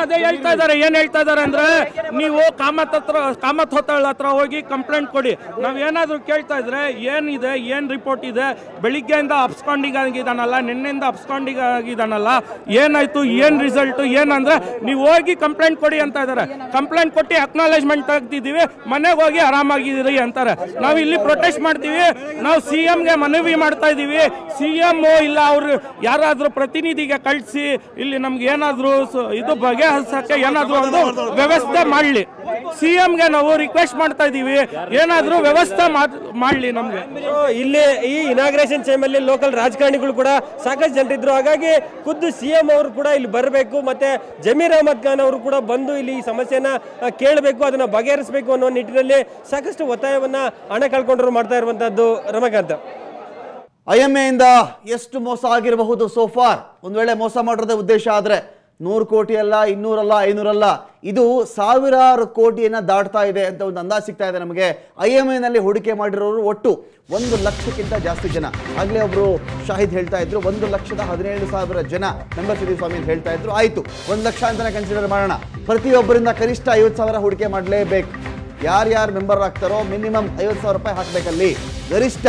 ಅದೇ ಹೇಳ್ತಾ ಇದಾರೆ. ಏನ್ ಹೇಳ್ತಾ ಇದಾರೆ ಅಂದ್ರೆ ನೀವು ಕಾಮತ್ ಹತ್ರ ಕಾಮತ್ ಹೋತಾಳ ಹತ್ರ ಹೋಗಿ ಕಂಪ್ಲೇಂಟ್ ಕೊಡಿ. ನಾವ್ ಏನಾದ್ರು ಕೇಳ್ತಾ ಇದ್ರೆ ಏನಿದೆ ಏನ್ ರಿಪೋರ್ಟ್ ಇದೆ, ಬೆಳಿಗ್ಗೆಯಿಂದ ಅಬ್ಸ್ಕಾಂಡಿಂಗ್ ಆಗಿದಾನಲ್ಲ, ನಿನ್ನೆಯಿಂದ ಅಬ್ಸ್ಕಾಂಡಿಂಗ್ ಆಗಿದಾನಲ್ಲ, ಏನಾಯ್ತು ಏನ್ ರಿಸಲ್ಟ್ ಏನಂದ್ರೆ ನೀವು ಹೋಗಿ ಕಂಪ್ಲೇಂಟ್ ಕೊಡಿ ಅಂತ ಇದಾರೆ. ಕಂಪ್ಲೇಂಟ್ ಕೊಟ್ಟಿ ಅಕ್ನಾಲೇಜ್ಮೆಂಟ್ ತೆಗ್ದಿದ್ದೀವಿ, ಮನೆಗೆ ಹೋಗಿ ಆರಾಮಾಗಿದ್ದೀರಿ ಅಂತಾರೆ. ನಾವ್ ಇಲ್ಲಿ ಪ್ರೊಟೆಸ್ಟ್ ಮಾಡ್ತೀವಿ, ನಾವು ಸಿ ಎಂಗೆ ಮನವಿ ಮಾಡ್ತಾ ಇದೀವಿ. ಸಿಎಂ ಇಲ್ಲ ಅವರು ಯಾರಾದ್ರೂ ಪ್ರತಿನಿಧಿಗೆ ಕಳಿಸಿ ಇಲ್ಲಿ ನಮ್ಗೆ ಏನಾದ್ರು ಇದು ಬಗೆಹರಿಸಕ್ಕೆ ಏನಾದ್ರು ಒಂದು ವ್ಯವಸ್ಥೆ ಮಾಡಲಿ. ಸಿಎಂಗೆ ನಾವು ರಿಕ್ವೆಸ್ಟ್ ಮಾಡ್ತಾ ಇದೀವಿ, ಏನಾದ್ರೂ ವ್ಯವಸ್ಥೆ ಮಾಡ್ಲಿ ನಮ್ಗೆ. ಇಲ್ಲಿ ಈ ಇನಾಗ್ರೇಷನ್ ಟೈಮ್ ಅಲ್ಲಿ ಲೋಕಲ್ ರಾಜಕಾರಣಿಗಳು ಕೂಡ ಸಾಕಷ್ಟು ಜನರಿದ್ರು. ಹಾಗಾಗಿ ಖುದ್ದು ಸಿಎಂ ಅವರು ಕೂಡ ಇಲ್ಲಿ ಬರಬೇಕು, ಮತ್ತೆ ಜಮೀರ್ ಅಹಮದ್ ಖಾನ್ ಅವರು ಕೂಡ ಬಂದು ಇಲ್ಲಿ ಈ ಸಮಸ್ಯೆನ ಕೇಳಬೇಕು, ಅದನ್ನ ಬಗೆಹರಿಸಬೇಕು ಅನ್ನೋ ನಿಟ್ಟಿನಲ್ಲಿ ಸಾಕಷ್ಟು ಒತ್ತಾಯವನ್ನ ಹಣ ಕಳ್ಕೊಂಡ್ರು ಮಾಡ್ತಾ ಇರುವಂತಹದ್ದು. ರಮಾಕಾಂತ, ಐ ಎಮ್ ಎಯಿಂದ ಎಷ್ಟು ಮೋಸ ಆಗಿರಬಹುದು ಸೋಫಾರ್? ಒಂದು ವೇಳೆ ಮೋಸ ಮಾಡೋದೇ ಉದ್ದೇಶ ಆದರೆ ನೂರು ಕೋಟಿ ಅಲ್ಲ, ಇನ್ನೂರಲ್ಲ, ಐನೂರಲ್ಲ, ಇದು ಸಾವಿರಾರು ಕೋಟಿಯನ್ನು ದಾಟ್ತಾ ಇದೆ ಅಂತ ಒಂದು ಅಂದಾಜು ಸಿಗ್ತಾ ಇದೆ ನಮಗೆ. ಐ ಎಮ್ ಎನಲ್ಲಿ ಹೂಡಿಕೆ ಮಾಡಿರೋರು ಒಟ್ಟು ಒಂದು ಲಕ್ಷಕ್ಕಿಂತ ಜಾಸ್ತಿ ಜನ. ಆಗಲೇ ಒಬ್ಬರು ಶಾಹಿದ್ ಹೇಳ್ತಾ ಇದ್ರು ಒಂದು ಲಕ್ಷದ ಹದಿನೇಳು ಸಾವಿರ ಜನ ಮೆಂಬರ್ಶಿಪ್ ಸ್ವಾಮಿ ಅಂತ ಹೇಳ್ತಾ ಇದ್ರು. ಆಯಿತು, ಒಂದು ಲಕ್ಷ ಅಂತಲೇ ಕನ್ಸಿಡರ್ ಮಾಡೋಣ. ಪ್ರತಿಯೊಬ್ಬರಿಂದ ಕನಿಷ್ಠ ಐವತ್ತು ಸಾವಿರ ಹೂಡಿಕೆ ಮಾಡಲೇಬೇಕು. ಯಾರ್ಯಾರು ಮೆಂಬರ್ ಆಗ್ತಾರೋ ಮಿನಿಮಮ್ ಐವತ್ತು ಸಾವಿರ ರೂಪಾಯಿ ಹಾಕಬೇಕಲ್ಲಿ. ಗರಿಷ್ಠ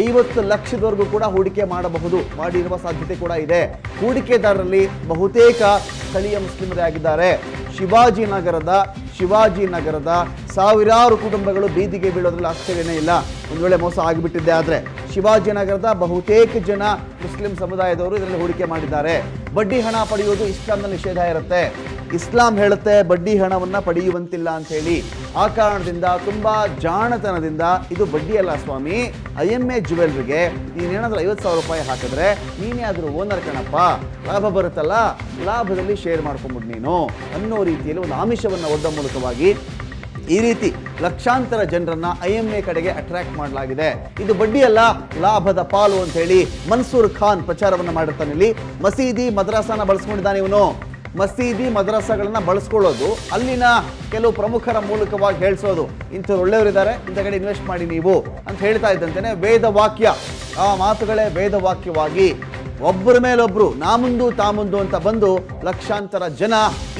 ಐವತ್ತು ಲಕ್ಷದವರೆಗೂ ಕೂಡ ಹೂಡಿಕೆ ಮಾಡಬಹುದು, ಮಾಡಿರುವ ಸಾಧ್ಯತೆ ಕೂಡ ಇದೆ. ಹೂಡಿಕೆದಾರರಲ್ಲಿ ಬಹುತೇಕ ಸ್ಥಳೀಯ ಮುಸ್ಲಿಮರೇ ಆಗಿದ್ದಾರೆ. ಶಿವಾಜಿನಗರದ ಶಿವಾಜಿನಗರದ ಸಾವಿರಾರು ಕುಟುಂಬಗಳು ಬೀದಿಗೆ ಬೀಳೋದ್ರಲ್ಲಿ ಆಶ್ಚರ್ಯನೇ ಇಲ್ಲ. ಒಂದು ವೇಳೆ ಮೋಸ ಆಗಿಬಿಟ್ಟಿದೆ ಆದರೆ ಶಿವಾಜಿನಗರದ ಬಹುತೇಕ ಜನ ಮುಸ್ಲಿಂ ಸಮುದಾಯದವರು ಇದರಲ್ಲಿ ಹೂಡಿಕೆ ಮಾಡಿದ್ದಾರೆ. ಬಡ್ಡಿ ಹಣ ಪಡೆಯುವುದು ಇಸ್ಲಾಂನಲ್ಲಿ ನಿಷೇಧ ಇರುತ್ತೆ. ಇಸ್ಲಾಂ ಹೇಳುತ್ತೆ ಬಡ್ಡಿ ಹಣವನ್ನು ಪಡೆಯುವಂತಿಲ್ಲ ಅಂತ ಹೇಳಿ. ಆ ಕಾರಣದಿಂದ ತುಂಬ ಜಾಣತನದಿಂದ ಇದು ಬಡ್ಡಿ ಅಲ್ಲ ಸ್ವಾಮಿ, ಐ ಎಮ್ ಎ ಜುವೆಲ್ರಿಗೆ ನೀನೇನಾದರೂ ಐವತ್ತು ಸಾವಿರ ರೂಪಾಯಿ ಹಾಕಿದ್ರೆ ನೀನೇ ಆದರೂ ಓನರ್ ಕಣಪ್ಪ, ಲಾಭ ಬರುತ್ತಲ್ಲ ಲಾಭದಲ್ಲಿ ಶೇರ್ ಮಾಡ್ಕೊಂಬಿಡು ನೀನು ಅನ್ನೋ ರೀತಿಯಲ್ಲಿ ಒಂದು ಆಮಿಷವನ್ನು ಒಡ್ಡೋ ಮೂಲಕವಾಗಿ ಈ ರೀತಿ ಲಕ್ಷಾಂತರ ಜನರನ್ನು ಐ ಎಮ್ ಎ ಕಡೆಗೆ ಅಟ್ರಾಕ್ಟ್ ಮಾಡಲಾಗಿದೆ. ಇದು ಬಡ್ಡಿಯಲ್ಲ ಲಾಭದ ಪಾಲು ಅಂತ ಹೇಳಿ ಮನ್ಸೂರ್ ಖಾನ್ ಪ್ರಚಾರವನ್ನು ಮಾಡಿರ್ತಾನೆ. ಇಲ್ಲಿ ಮಸೀದಿ ಮದ್ರಾಸನ ಬಳಸ್ಕೊಂಡಿದ್ದಾನೆ ಇವನು. ಮಸೀದಿ ಮದ್ರಾಸಗಳನ್ನ ಬಳಸ್ಕೊಳ್ಳೋದು ಅಲ್ಲಿನ ಕೆಲವು ಪ್ರಮುಖರ ಮೂಲಕವಾಗಿ ಹೇಳಿಸೋದು, ಇಂಥವ್ರು ಒಳ್ಳೆಯವರಿದ್ದಾರೆ, ಇಂಥ ಕಡೆ ಇನ್ವೆಸ್ಟ್ ಮಾಡಿ ನೀವು ಅಂತ ಹೇಳ್ತಾ ಇದ್ದಂತೆಯೇ ವೇದ ವಾಕ್ಯ, ಆ ಮಾತುಗಳೇ ವೇದ ವಾಕ್ಯವಾಗಿ ಒಬ್ಬರ ಮೇಲೊಬ್ರು ನಾಮುಂದು ತಾಮುಂದು ಅಂತ ಬಂದು ಲಕ್ಷಾಂತರ ಜನ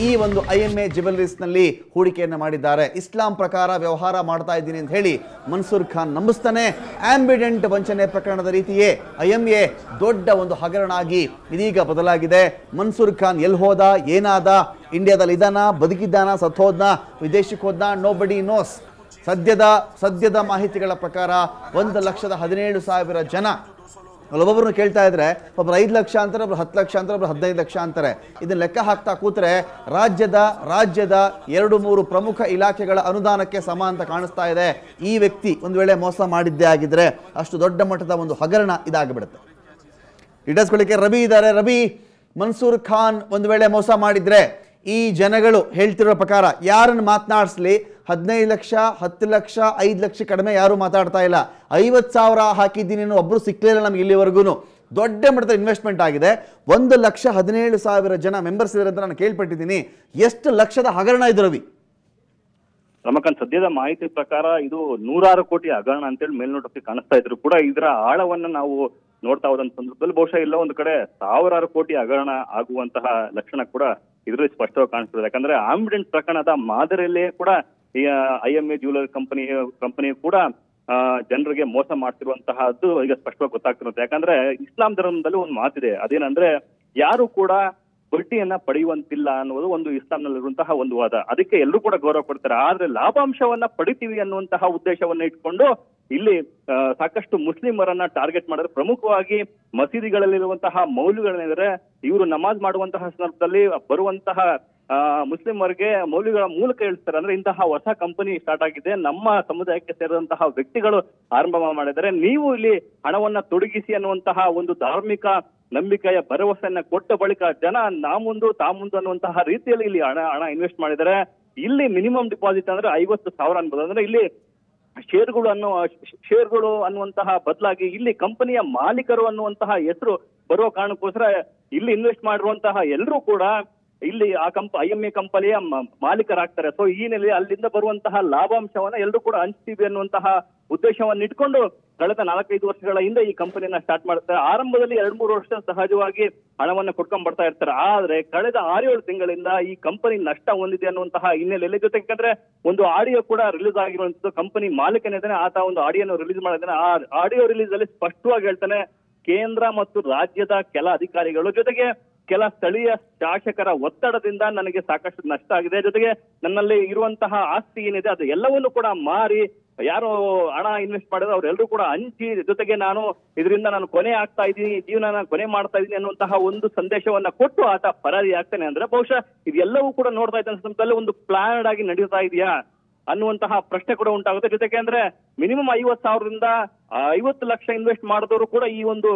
ಈ ಒಂದು ಐ ಎಮ್ ಎ ಜುವೆಲ್ಲರೀಸ್ನಲ್ಲಿ ಹೂಡಿಕೆಯನ್ನು ಮಾಡಿದ್ದಾರೆ. ಇಸ್ಲಾಂ ಪ್ರಕಾರ ವ್ಯವಹಾರ ಮಾಡ್ತಾ ಇದ್ದೀನಿ ಅಂತ ಹೇಳಿ ಮನ್ಸೂರ್ ಖಾನ್ ನಂಬಿಸ್ತಾನೆ. ಆಂಬಿಡೆಂಟ್ ವಂಚನೆ ಪ್ರಕರಣದ ರೀತಿಯೇ ಐ ಎಮ್ ಎ ದೊಡ್ಡ ಒಂದು ಹಗರಣ ಆಗಿ ಇದೀಗ ಬದಲಾಗಿದೆ. ಮನ್ಸೂರ್ ಖಾನ್ ಎಲ್ಲಿ ಹೋದ, ಏನಾದ, ಇಂಡಿಯಾದಲ್ಲಿ ಇದಾನ, ಬದುಕಿದ್ದಾನ, ಸತ್ತೋದ್ನ, ವಿದೇಶಕ್ಕೆ ಹೋದ್ನ, ನೋ ಬಡಿ ನೋಸ್. ಸದ್ಯದ ಸದ್ಯದ ಮಾಹಿತಿಗಳ ಪ್ರಕಾರ ಒಂದು ಲಕ್ಷದ ಹದಿನೇಳು ಸಾವಿರ ಜನ. ಅಲ್ಲೊಬ್ಬೊಬ್ರು ಕೇಳ್ತಾ ಇದ್ರೆ ಒಬ್ರು ಐದು ಲಕ್ಷ ಅಂತಾರೆ, ಒಬ್ರು ಹತ್ತು ಲಕ್ಷ ಅಂತಾರೆ, ಒಬ್ರು ಹದಿನೈದು ಲಕ್ಷ ಅಂತಾರೆ. ಇದನ್ನ ಲೆಕ್ಕ ಹಾಕ್ತಾ ಕೂತ್ರೆ ರಾಜ್ಯದ ರಾಜ್ಯದ ಎರಡು ಮೂರು ಪ್ರಮುಖ ಇಲಾಖೆಗಳ ಅನುದಾನಕ್ಕೆ ಸಮ ಅಂತ ಕಾಣಿಸ್ತಾ ಇದೆ. ಈ ವ್ಯಕ್ತಿ ಒಂದು ವೇಳೆ ಮೋಸ ಮಾಡಿದ್ದೇ ಆಗಿದ್ರೆ ಅಷ್ಟು ದೊಡ್ಡ ಮಟ್ಟದ ಒಂದು ಹಗರಣ ಇದಾಗಿಬಿಡುತ್ತೆ. ಡೀಟೇಲ್ಸ್ಗಳಿಗೆ ರವಿ ಇದ್ದಾರೆ. ರವಿ, ಮನ್ಸೂರ್ ಖಾನ್ ಒಂದು ವೇಳೆ ಮೋಸ ಮಾಡಿದ್ರೆ ಈ ಜನಗಳು ಹೇಳ್ತಿರೋ ಪ್ರಕಾರ ಯಾರನ್ನು ಮಾತನಾಡಿಸ್ಲಿ, ಹದಿನೈದು ಲಕ್ಷ, ಹತ್ತು ಲಕ್ಷ, ಐದು ಲಕ್ಷ ಕಡಿಮೆ ಯಾರೂ ಮಾತಾಡ್ತಾ ಇಲ್ಲ. ಐವತ್ತು ಸಾವಿರ ಹಾಕಿದ್ದೀನಿ ಒಬ್ಬರು ಸಿಕ್ಕಲಿಲ್ಲ ನಮ್ಗೆ ಇಲ್ಲಿವರೆಗೂ. ದೊಡ್ಡ ಮಟ್ಟದ ಇನ್ವೆಸ್ಟ್ಮೆಂಟ್ ಆಗಿದೆ. ಒಂದು ಲಕ್ಷ ಹದಿನೇಳು ಸಾವಿರ ಜನ ಮೆಂಬರ್ಸ್ ಇದ್ದಾರೆ ಅಂತ ನಾನು ಕೇಳ್ಪಟ್ಟಿದ್ದೀನಿ. ಎಷ್ಟು ಲಕ್ಷದ ಹಗರಣ ಇದು ರವಿ? ರಮಕಾಂತ್, ಸದ್ಯದ ಮಾಹಿತಿ ಪ್ರಕಾರ ಇದು ನೂರಾರು ಕೋಟಿ ಹಗರಣ ಅಂತೇಳಿ ಮೇಲ್ನೋಟಕ್ಕೆ ಕಾಣಿಸ್ತಾ ಇದ್ರು ಕೂಡ ಇದರ ಆಳವನ್ನು ನಾವು ನೋಡ್ತಾ ಹೋದಂತ ಸಂದರ್ಭದಲ್ಲಿ ಬಹುಶಃ ಇಲ್ಲ ಒಂದು ಕಡೆ ಸಾವಿರಾರು ಕೋಟಿ ಹಗರಣ ಆಗುವಂತಹ ಲಕ್ಷಣ ಕೂಡ ಇದರಲ್ಲಿ ಸ್ಪಷ್ಟವಾಗಿ ಕಾಣಿಸ್ತದೆ. ಯಾಕಂದ್ರೆ ಆಂಬಿಡೆಂಟ್ ಪ್ರಕರಣದ ಮಾದರಿಯಲ್ಲೇ ಕೂಡ ಈ I M A jewellery company ಕಂಪನಿಯು ಕೂಡ ಜನರಿಗೆ ಮೋಸ ಮಾಡ್ತಿರುವಂತಹದ್ದು ಈಗ ಸ್ಪಷ್ಟವಾಗಿ ಗೊತ್ತಾಗ್ತಿರುತ್ತೆ. ಯಾಕಂದ್ರೆ ಇಸ್ಲಾಂ ಧರ್ಮದಲ್ಲಿ ಒಂದು ಮಾತಿದೆ, ಅದೇನಂದ್ರೆ ಯಾರು ಕೂಡ ಬಡ್ಡಿಯನ್ನ ಪಡೆಯುವಂತಿಲ್ಲ ಅನ್ನೋದು ಒಂದು ಇಸ್ಲಾಂನಲ್ಲಿರುವಂತಹ ಒಂದು ವಾದ. ಅದಕ್ಕೆ ಎಲ್ಲರೂ ಕೂಡ ಗೌರವ ಕೊಡ್ತಾರೆ. ಆದ್ರೆ ಲಾಭಾಂಶವನ್ನ ಪಡಿತೀವಿ ಅನ್ನುವಂತಹ ಉದ್ದೇಶವನ್ನ ಇಟ್ಕೊಂಡು ಇಲ್ಲಿ ಸಾಕಷ್ಟು ಮುಸ್ಲಿಮರನ್ನ ಟಾರ್ಗೆಟ್ ಮಾಡಿದ್ರೆ, ಪ್ರಮುಖವಾಗಿ ಮಸೀದಿಗಳಲ್ಲಿರುವಂತಹ ಮೌಲ್ಯಗಳೇನೆಂದರೆ ಇವರು ನಮಾಜ್ ಮಾಡುವಂತಹ ಸಂದರ್ಭದಲ್ಲಿ ಬರುವಂತಹ ಮುಸ್ಲಿಮರಿಗೆ ಮೌಲ್ಯಗಳ ಮೂಲಕ ಹೇಳ್ತಾರೆ. ಅಂದ್ರೆ ಇಂತಹ ಹೊಸ ಕಂಪನಿ ಸ್ಟಾರ್ಟ್ ಆಗಿದೆ, ನಮ್ಮ ಸಮುದಾಯಕ್ಕೆ ಸೇರಿದಂತಹ ವ್ಯಕ್ತಿಗಳು ಆರಂಭ ಮಾಡಿದರೆ ನೀವು ಇಲ್ಲಿ ಹಣವನ್ನ ತೊಡಗಿಸಿ ಅನ್ನುವಂತಹ ಒಂದು ಧಾರ್ಮಿಕ ನಂಬಿಕೆಯ ಭರವಸೆಯನ್ನ ಕೊಟ್ಟ ಬಳಿಕ ಜನ ನಾ ಮುಂದು ತಾ ಮುಂದು ಅನ್ನುವಂತಹ ರೀತಿಯಲ್ಲಿ ಇಲ್ಲಿ ಹಣ ಹಣ ಇನ್ವೆಸ್ಟ್ ಮಾಡಿದರೆ ಇಲ್ಲಿ ಮಿನಿಮಮ್ ಡಿಪಾಸಿಟ್ ಅಂದ್ರೆ ಐವತ್ತು ಸಾವಿರ ಅನ್ಬೋದು. ಅಂದ್ರೆ ಇಲ್ಲಿ ಷೇರುಗಳು ಅನ್ನೋ ಷೇರುಗಳು ಅನ್ನುವಂತಹ ಬದಲಾಗಿ ಇಲ್ಲಿ ಕಂಪನಿಯ ಮಾಲೀಕರು ಅನ್ನುವಂತಹ ಹೆಸರು ಬರುವ ಕಾರಣಕ್ಕೋಸ್ಕರ ಇಲ್ಲಿ ಇನ್ವೆಸ್ಟ್ ಮಾಡಿರುವಂತಹ ಎಲ್ಲರೂ ಕೂಡ ಇಲ್ಲಿ ಆ ಕಂಪ ಐ ಎಂ ಎ ಕಂಪನಿಯ ಮಾಲೀಕರಾಗ್ತಾರೆ. ಸೊ ಈ ನೆಲೆಯಲ್ಲಿ ಅಲ್ಲಿಂದ ಬರುವಂತಹ ಲಾಭಾಂಶವನ್ನ ಎಲ್ಲರೂ ಕೂಡ ಹಂಚ್ತೀವಿ ಅನ್ನುವಂತಹ ಉದ್ದೇಶವನ್ನು ಇಟ್ಕೊಂಡು ಕಳೆದ ನಾಲ್ಕೈದು ವರ್ಷಗಳ ಹಿಂದೆ ಈ ಕಂಪನಿಯನ್ನ ಸ್ಟಾರ್ಟ್ ಮಾಡ್ತಾರೆ. ಆರಂಭದಲ್ಲಿ ಎರಡ್ ಮೂರು ವರ್ಷ ಸಹಜವಾಗಿ ಹಣವನ್ನು ಕೊಡ್ಕೊಂಡ್ ಬರ್ತಾ ಇರ್ತಾರೆ. ಆದ್ರೆ ಕಳೆದ ಆರೇಳು ತಿಂಗಳಿಂದ ಈ ಕಂಪನಿ ನಷ್ಟ ಹೊಂದಿದೆ ಅನ್ನುವಂತಹ ಹಿನ್ನೆಲೆಯಲ್ಲಿ, ಜೊತೆಗಂದ್ರೆ ಒಂದು ಆಡಿಯೋ ಕೂಡ ರಿಲೀಸ್ ಆಗಿರುವಂತದ್ದು, ಕಂಪನಿ ಮಾಲೀಕನಿದ್ದಾನೆ ಆತ ಒಂದು ಆಡಿಯೋನ ರಿಲೀಸ್ ಮಾಡಿದ್ದಾನೆ. ಆ ಆಡಿಯೋ ರಿಲೀಸ್ ಅಲ್ಲಿ ಸ್ಪಷ್ಟವಾಗಿ ಹೇಳ್ತಾನೆ, ಕೇಂದ್ರ ಮತ್ತು ರಾಜ್ಯದ ಕೆಲ ಅಧಿಕಾರಿಗಳು ಜೊತೆಗೆ ಕೆಲ ಸ್ಥಳೀಯ ಶಾಸಕರ ಒತ್ತಡದಿಂದ ನನಗೆ ಸಾಕಷ್ಟು ನಷ್ಟ ಆಗಿದೆ. ಜೊತೆಗೆ ನನ್ನಲ್ಲಿ ಇರುವಂತಹ ಆಸ್ತಿ ಏನಿದೆ ಅದು ಎಲ್ಲವನ್ನೂ ಕೂಡ ಮಾರಿ ಯಾರು ಹಣ ಇನ್ವೆಸ್ಟ್ ಮಾಡಿದ್ರೆ ಅವ್ರೆಲ್ಲರೂ ಕೂಡ ಹಂಚಿ, ಜೊತೆಗೆ ನಾನು ಇದರಿಂದ ನಾನು ಕೊನೆ ಆಗ್ತಾ ಇದ್ದೀನಿ, ಜೀವನ ಕೊನೆ ಮಾಡ್ತಾ ಇದ್ದೀನಿ ಅನ್ನುವಂತಹ ಒಂದು ಸಂದೇಶವನ್ನ ಕೊಟ್ಟು ಆತ ಪರಾರಿ ಆಗ್ತಾನೆ. ಅಂದ್ರೆ ಬಹುಶಃ ಇದೆಲ್ಲವೂ ಕೂಡ ನೋಡ್ತಾ ಇದ್ದ ಸಂದರ್ಭದಲ್ಲಿ ಒಂದು ಪ್ಲಾನ್ ಆಗಿ ನಡೀತಾ ಇದೆಯಾ ಅನ್ನುವಂತಹ ಪ್ರಶ್ನೆ ಕೂಡ ಉಂಟಾಗುತ್ತೆ. ಜೊತೆಗೆ ಅಂದ್ರೆ ಮಿನಿಮಮ್ ಐವತ್ ಸಾವಿರದಿಂದ ಐವತ್ತು ಲಕ್ಷ ಇನ್ವೆಸ್ಟ್ ಮಾಡಿದವರು ಕೂಡ ಈ ಒಂದು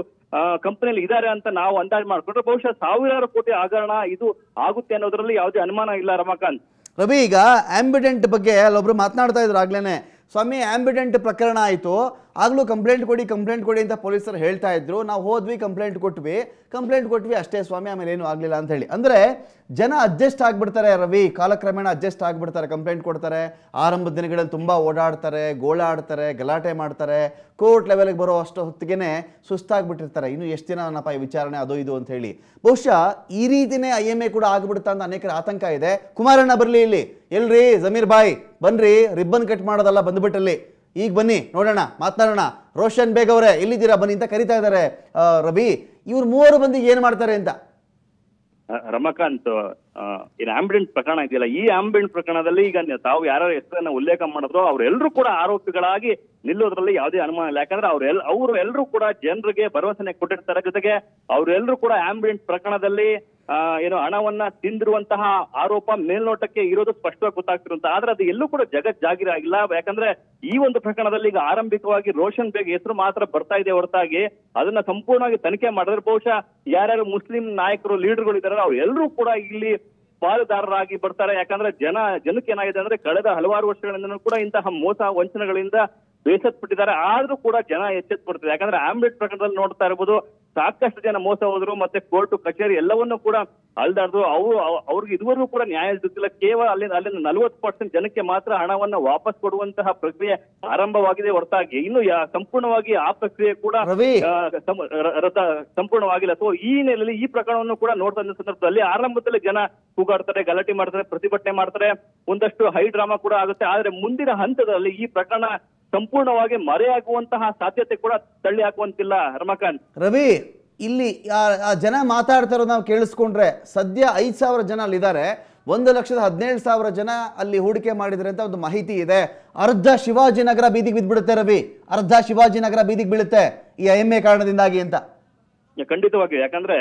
ಕಂಪನಿಯಲ್ಲಿ ಇದ್ದಾರೆ ಅಂತ ನಾವು ಅಂದಾಜು ಮಾಡ್ಕೊಂಡ್ರೆ ಬಹುಶಃ ಸಾವಿರಾರು ಕೋಟಿ ಹಗರಣ ಇದು ಆಗುತ್ತೆ ಅನ್ನೋದ್ರಲ್ಲಿ ಯಾವುದೇ ಅನುಮಾನ ಇಲ್ಲ. ರಮಾಕಾಂತ್ ರವಿ, ಈಗ ಆಂಬಿಡೆಂಟ್ ಬಗ್ಗೆ ಅಲ್ಲೊಬ್ರು ಮಾತನಾಡ್ತಾ ಇದ್ರು ಆಗ್ಲೇನೆ, ಸ್ವಾಮಿ ಆಂಬಿಡೆಂಟ್ ಪ್ರಕರಣ ಆಯಿತು, ಆಗಲೂ ಕಂಪ್ಲೇಂಟ್ ಕೊಡಿ ಕಂಪ್ಲೇಂಟ್ ಕೊಡಿ ಅಂತ ಪೊಲೀಸರು ಹೇಳ್ತಾ ಇದ್ರು, ನಾವು ಹೋದ್ವಿ ಕಂಪ್ಲೇಂಟ್ ಕೊಟ್ವಿ ಕಂಪ್ಲೇಂಟ್ ಕೊಟ್ವಿ ಅಷ್ಟೇ ಸ್ವಾಮಿ, ಆಮೇಲೆ ಏನು ಆಗಲಿಲ್ಲ ಅಂತ ಹೇಳಿ. ಅಂದರೆ ಜನ ಅಡ್ಜಸ್ಟ್ ಆಗಿಬಿಡ್ತಾರೆ ರವಿ, ಕಾಲಕ್ರಮೇಣ ಅಡ್ಜಸ್ಟ್ ಆಗಿಬಿಡ್ತಾರೆ. ಕಂಪ್ಲೇಂಟ್ ಕೊಡ್ತಾರೆ, ಆರಂಭದ ದಿನಗಳಲ್ಲಿ ತುಂಬ ಓಡಾಡ್ತಾರೆ, ಗೋಳಾಡ್ತಾರೆ, ಗಲಾಟೆ ಮಾಡ್ತಾರೆ, ಕೋರ್ಟ್ ಲೆವೆಲ್ಗೆ ಬರೋ ಅಷ್ಟು ಹೊತ್ತಿಗೆ ಸುಸ್ತಾಗ್ಬಿಟ್ಟಿರ್ತಾರೆ. ಇನ್ನು ಎಷ್ಟು ದಿನ ಏನಪ್ಪ ಈ ವಿಚಾರಣೆ ಅದು ಇದು ಅಂತ ಹೇಳಿ. ಬಹುಶಃ ಈ ರೀತಿಯೇ ಐ ಎಮ್ ಎ ಕೂಡ ಆಗ್ಬಿಡ್ತಾ ಅಂತ ಅನೇಕರ ಆತಂಕ ಇದೆ. ಕುಮಾರಣ್ಣ ಬರಲಿ ಇಲ್ಲಿ, ಎಲ್ರಿ ಜಮೀರ್ ಬಾಯ್ ಬನ್ರಿ, ರಿಬ್ಬನ್ ಕಟ್ ಮಾಡೋದಲ್ಲ ಬಂದ್ಬಿಟ್ಟಲ್ಲಿ, ಈಗ ಬನ್ನಿ ನೋಡೋಣ ಮಾತನಾಡೋಣ. ರೋಷನ್ ಬೇಗ್ ಅವರೇ ಎಲ್ಲಿದ್ದೀರಾ ಬನ್ನಿ ಅಂತ ಕರಿತಾ ಇದ್ದಾರೆ ರವಿ. ಇವ್ರು ಮೂವರು ಬಂದು ಏನ್ ಮಾಡ್ತಾರೆ ಅಂತ. ರಮಾಕಾಂತ್, ಏನು ಆಂಬಿಡೆಂಟ್ ಪ್ರಕರಣ ಇದೆಯಲ್ಲ, ಈ ಆಂಬಿಡೆಂಟ್ ಪ್ರಕರಣದಲ್ಲಿ ಈಗ ತಾವು ಯಾರು ಹೆಸರನ್ನ ಉಲ್ಲೇಖ ಮಾಡಿದ್ರು ಅವರೆಲ್ಲರೂ ಕೂಡ ಆರೋಪಿಗಳಾಗಿ ನಿಲ್ಲೋದ್ರಲ್ಲಿ ಯಾವುದೇ ಅನುಮಾನ ಇಲ್ಲ. ಯಾಕಂದ್ರೆ ಅವ್ರೆಲ್ ಅವರು ಎಲ್ಲರೂ ಕೂಡ ಜನರಿಗೆ ಭರವಸೆನೆ ಕೊಟ್ಟಿರ್ತಾರೆ. ಜೊತೆಗೆ ಅವ್ರೆಲ್ಲರೂ ಕೂಡ ಆಂಬಿಡೆಂಟ್ ಪ್ರಕರಣದಲ್ಲಿ ಏನು ಹಣವನ್ನ ತಿಂದಿರುವಂತಹ ಆರೋಪ ಮೇಲ್ನೋಟಕ್ಕೆ ಇರೋದು ಸ್ಪಷ್ಟವಾಗಿ ಗೊತ್ತಾಗ್ತಿರುವಂತ, ಆದ್ರೆ ಅದು ಎಲ್ಲೂ ಕೂಡ ಜಗತ್ ಜಾಗೀರ ಆಗಿಲ್ಲ. ಯಾಕಂದ್ರೆ ಈ ಒಂದು ಪ್ರಕರಣದಲ್ಲಿ ಈಗ ಆರಂಭಿಕವಾಗಿ ರೋಷನ್ ಬೇಗ್ ಹೆಸರು ಮಾತ್ರ ಬರ್ತಾ ಇದೆ ಹೊರತಾಗಿ ಅದನ್ನ ಸಂಪೂರ್ಣವಾಗಿ ತನಿಖೆ ಮಾಡಿದ್ರೆ ಬಹುಶಃ ಯಾರ್ಯಾರು ಮುಸ್ಲಿಂ ನಾಯಕರು ಲೀಡರ್ಗಳು ಇದ್ದಾರೆ ಅವ್ರೆಲ್ಲರೂ ಕೂಡ ಇಲ್ಲಿ ಪಾಲುದಾರರಾಗಿ ಬರ್ತಾರೆ. ಯಾಕಂದ್ರೆ ಜನ ಜನಕ್ಕೆ ಏನಾಗಿದೆ ಅಂದ್ರೆ ಕಳೆದ ಹಲವಾರು ವರ್ಷಗಳಿಂದ ಕೂಡ ಇಂತಹ ಮೋಸ ವಂಚನೆಗಳಿಂದ ಬೇಸತ್ಪಟ್ಟಿದ್ದಾರೆ. ಆದ್ರೂ ಕೂಡ ಜನ ಎಚ್ಚೆತ್ಕೊಡ್ತಾರೆ. ಯಾಕಂದ್ರೆ ಆಂಬಿಡೆಂಟ್ ಪ್ರಕರಣದಲ್ಲಿ ನೋಡ್ತಾ ಇರ್ಬೋದು, ಸಾಕಷ್ಟು ಜನ ಮೋಸ ಹೋದ್ರು, ಮತ್ತೆ ಕೋರ್ಟ್ ಕಚೇರಿ ಎಲ್ಲವನ್ನೂ ಕೂಡ ಅಲ್ದಾಡ್ದು ಅವರು ಅವ್ರಿಗೆ ಇದುವರೆಗೂ ಕೂಡ ನ್ಯಾಯ ಸಿಗುತ್ತಿಲ್ಲ. ಕೇವಲ ಅಲ್ಲಿಂದ ಅಲ್ಲಿಂದ ನಲವತ್ತು ಪರ್ಸೆಂಟ್ ಜನಕ್ಕೆ ಮಾತ್ರ ಹಣವನ್ನ ವಾಪಸ್ ಕೊಡುವಂತಹ ಪ್ರಕ್ರಿಯೆ ಆರಂಭವಾಗಿದೆ ಹೊರತಾಗಿ ಇನ್ನು ಸಂಪೂರ್ಣವಾಗಿ ಆ ಪ್ರಕ್ರಿಯೆ ಕೂಡ ಸಂಪೂರ್ಣವಾಗಿಲ್ಲ. ಸೊ ಈ ಹಿನ್ನೆಲೆಯಲ್ಲಿ ಈ ಪ್ರಕರಣವನ್ನು ಕೂಡ ನೋಡ್ತಾ ಇದ್ದ ಸಂದರ್ಭದಲ್ಲಿ ಆರಂಭದಲ್ಲಿ ಜನ ಕೂಗಾಡ್ತಾರೆ, ಗಲಾಟೆ ಮಾಡ್ತಾರೆ, ಪ್ರತಿಭಟನೆ ಮಾಡ್ತಾರೆ, ಒಂದಷ್ಟು ಹೈ ಡ್ರಾಮಾ ಕೂಡ ಆಗುತ್ತೆ. ಆದ್ರೆ ಮುಂದಿನ ಹಂತದಲ್ಲಿ ಈ ಪ್ರಕರಣ ಸಂಪೂರ್ಣವಾಗಿ ಮರೆಯಾಗುವಂತಹ ಸಾಧ್ಯತೆ ಕೂಡ ತಳ್ಳಿ ಹಾಕುವಂತಿಲ್ಲ. ರಮಾಕಾಂತ್ ರವಿ, ಇಲ್ಲಿ ಆ ಜನ ಮಾತಾಡ್ತಾ ಇರೋದು ನಾವು ಕೇಳಿಸ್ಕೊಂಡ್ರೆ, ಸದ್ಯ ಐದು ಸಾವಿರ ಜನ ಅಲ್ಲಿದ್ದಾರೆ, ಒಂದು ಲಕ್ಷದ ಹದಿನೇಳು ಸಾವಿರ ಜನ ಅಲ್ಲಿ ಹೂಡಿಕೆ ಮಾಡಿದರೆ ಅಂತ ಒಂದು ಮಾಹಿತಿ ಇದೆ. ಅರ್ಧ ಶಿವಾಜಿನಗರ ಬೀದಿಗೆ ಬಿದ್ದುಬಿಡುತ್ತೆ ರವಿ, ಅರ್ಧ ಶಿವಾಜಿನಗರ ಬೀದಿಗೆ ಬೀಳುತ್ತೆ ಈ ಐ ಎಂ ಎ ಕಾರಣದಿಂದಾಗಿ ಅಂತ. ಖಂಡಿತವಾಗಿ, ಯಾಕಂದ್ರೆ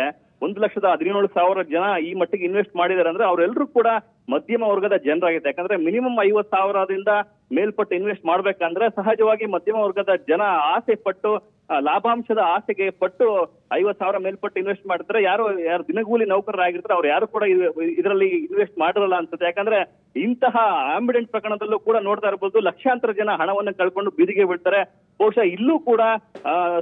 ಒಂದು ಲಕ್ಷದ ಹದಿನೇಳು ಸಾವಿರ ಜನ ಈ ಮಟ್ಟಿಗೆ ಇನ್ವೆಸ್ಟ್ ಮಾಡಿದ್ದಾರೆ ಅಂದ್ರೆ ಅವರೆಲ್ಲರೂ ಕೂಡ ಮಧ್ಯಮ ವರ್ಗದ ಜನರಾಗಿದೆ. ಯಾಕಂದ್ರೆ ಮಿನಿಮಮ್ ಐವತ್ ಸಾವಿರದಿಂದ ಮೇಲ್ಪಟ್ಟು ಇನ್ವೆಸ್ಟ್ ಮಾಡ್ಬೇಕಂದ್ರೆ ಸಹಜವಾಗಿ ಮಧ್ಯಮ ವರ್ಗದ ಜನ ಆಸೆ ಪಟ್ಟು ಲಾಭಾಂಶದ ಆಸೆಗೆ ಪಟ್ಟು ಐವತ್ ಸಾವಿರ ಮೇಲ್ಪಟ್ಟು ಇನ್ವೆಸ್ಟ್ ಮಾಡ್ತಾರೆ. ಯಾರು ಯಾರು ದಿನಗೂಲಿ ನೌಕರರಾಗಿರ್ತಾರೆ ಅವ್ರು ಯಾರು ಕೂಡ ಇದರಲ್ಲಿ ಇನ್ವೆಸ್ಟ್ ಮಾಡಿರಲ್ಲ ಅನ್ಸುತ್ತೆ. ಯಾಕಂದ್ರೆ ಇಂತಹ ಆಂಬಿಡೆಂಟ್ ಪ್ರಕರಣದಲ್ಲೂ ಕೂಡ ನೋಡ್ತಾ ಇರ್ಬೋದು, ಲಕ್ಷಾಂತರ ಜನ ಹಣವನ್ನು ಕಳ್ಕೊಂಡು ಬೀದಿಗೆ ಬಿಡ್ತಾರೆ. ಬಹುಶಃ ಇಲ್ಲೂ ಕೂಡ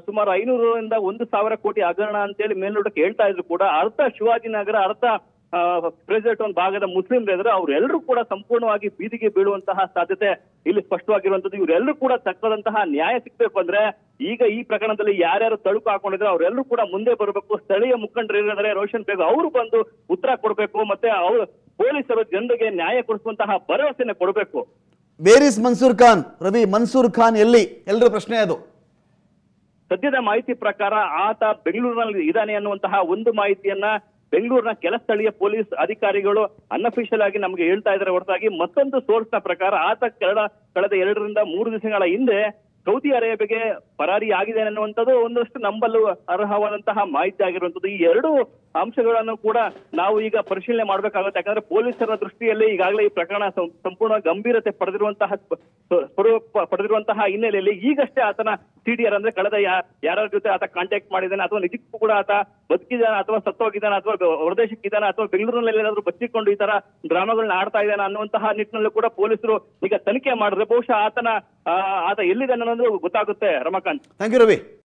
ಸುಮಾರು ಐನೂರರಿಂದ ಒಂದು ಸಾವಿರ ಕೋಟಿ ಹಗರಣ ಅಂತೇಳಿ ಮೇಲ್ನೋಟಕ್ಕೆ ಹೇಳ್ತಾ ಇದ್ರು ಕೂಡ ಅರ್ಧ ಶಿವಾಜಿನಗರ, ಅರ್ಧ ಪ್ರೆಸಿಡೆಂಟ್ ಟೌನ್ ಭಾಗದ ಮುಸ್ಲಿಂರಿದ್ರೆ ಅವರೆಲ್ಲರೂ ಕೂಡ ಸಂಪೂರ್ಣವಾಗಿ ಬೀದಿಗೆ ಬೀಳುವಂತಹ ಸಾಧ್ಯತೆ ಇಲ್ಲಿ ಸ್ಪಷ್ಟವಾಗಿರುವಂತದ್ದು. ಇವರೆಲ್ಲರೂ ಕೂಡ ತಕ್ಕದಂತಹ ನ್ಯಾಯ ಸಿಗ್ಬೇಕು ಅಂದ್ರೆ ಈಗ ಈ ಪ್ರಕರಣದಲ್ಲಿ ಯಾರ್ಯಾರು ತಳುಕು ಹಾಕೊಂಡಿದ್ರೆ ಅವರೆಲ್ಲರೂ ಕೂಡ ಮುಂದೆ ಬರಬೇಕು. ಸ್ಥಳೀಯ ಮುಖಂಡರು ಏನಂದ್ರೆ ರೋಷನ್ ಬೇಗ್ ಅವರು ಬಂದು ಉತ್ತರ ಕೊಡ್ಬೇಕು, ಮತ್ತೆ ಅವರು ಪೊಲೀಸರು ಜನರಿಗೆ ನ್ಯಾಯ ಕೊಡಿಸುವಂತಹ ಭರವಸೆನ ಕೊಡಬೇಕು. ಬೇರ್ ಇಸ್ ಮನ್ಸೂರ್ ಖಾನ್ ರವಿ, ಮನ್ಸೂರ್ ಖಾನ್ ಎಲ್ಲಿ? ಎಲ್ಲರೂ ಪ್ರಶ್ನೆ ಅದು. ಸದ್ಯದ ಮಾಹಿತಿ ಪ್ರಕಾರ ಆತ ಬೆಂಗಳೂರಿನಲ್ಲಿ ಇದ್ದಾನೆ ಅನ್ನುವಂತಹ ಒಂದು ಮಾಹಿತಿಯನ್ನ ಬೆಂಗಳೂರಿನ ಕೆಲ ಸ್ಥಳೀಯ ಪೊಲೀಸ್ ಅಧಿಕಾರಿಗಳು ಅನ್ಅಫಿಷಿಯಲ್ ಆಗಿ ನಮ್ಗೆ ಹೇಳ್ತಾ ಇದ್ದಾರೆ ಹೊರತಾಗಿ ಮತ್ತೊಂದು ಸೋರ್ಸ್ ನ ಪ್ರಕಾರ ಆತ ಕಳೆದ ಕಳೆದ ಎರಡರಿಂದ ಮೂರು ದಿವಸಗಳ ಹಿಂದೆ ಸೌದಿ ಅರೇಬಿಯಾಗೆ ಪರಾರಿ ಆಗಿದೆ ಅನ್ನುವಂಥದ್ದು ಒಂದಷ್ಟು ನಂಬಲು ಅರ್ಹವಾದಂತಹ ಮಾಹಿತಿ ಆಗಿರುವಂಥದ್ದು. ಈ ಎರಡು ಅಂಶಗಳನ್ನು ಕೂಡ ನಾವು ಈಗ ಪರಿಶೀಲನೆ ಮಾಡಬೇಕಾಗುತ್ತೆ ಯಾಕಂದ್ರೆ ಪೊಲೀಸರ ದೃಷ್ಟಿಯಲ್ಲಿ ಈಗಾಗಲೇ ಈ ಪ್ರಕರಣ ಸಂಪೂರ್ಣ ಗಂಭೀರತೆ ಪಡೆದಿರುವಂತ ಸ್ವರೂಪ ಪಡೆದಿರುವಂತಹ ಹಿನ್ನೆಲೆಯಲ್ಲಿ ಈಗಷ್ಟೇ ಆತನ ಸಿಡಿಆರ್ ಅಂದ್ರೆ ಕಳೆದ ಯಾರ ಜೊತೆ ಆತ ಕಾಂಟ್ಯಾಕ್ಟ್ ಮಾಡಿದಾನೆ ಅಥವಾ ನಿಜಕ್ಕೂ ಕೂಡ ಆತ ಬದುಕಿದಾನ ಅಥವಾ ಸತ್ತೋಗಿದ್ದಾನೆ ಅಥವಾ ಹೊರದೇಶಕ್ಕಿದ್ದಾನೆ ಅಥವಾ ಬೆಂಗಳೂರಿನಲ್ಲಿ ಏನಾದರೂ ಬಚ್ಚಿಕೊಂಡು ಈ ತರ ಡ್ರಾಮಾಗಳನ್ನ ಆಡ್ತಾ ಇದ್ದಾನೆ ಅನ್ನುವಂತಹ ನಿಟ್ಟಿನಲ್ಲೂ ಕೂಡ ಪೊಲೀಸರು ಈಗ ತನಿಖೆ ಮಾಡಿದ್ರೆ ಬಹುಶಃ ಆತನ ಆತ ಎಲ್ಲಿದ್ದಾನೆ ಅನ್ನೋದು ಗೊತ್ತಾಗುತ್ತೆ ರಮಾಕಾಂತ್. Thank you Ravi.